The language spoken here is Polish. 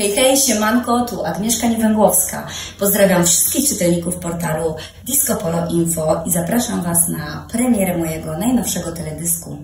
Hej, hej, siemanko, tu Agnieszka Niewęgłowska. Pozdrawiam wszystkich czytelników portalu Disco Polo Info i zapraszam Was na premierę mojego najnowszego teledysku.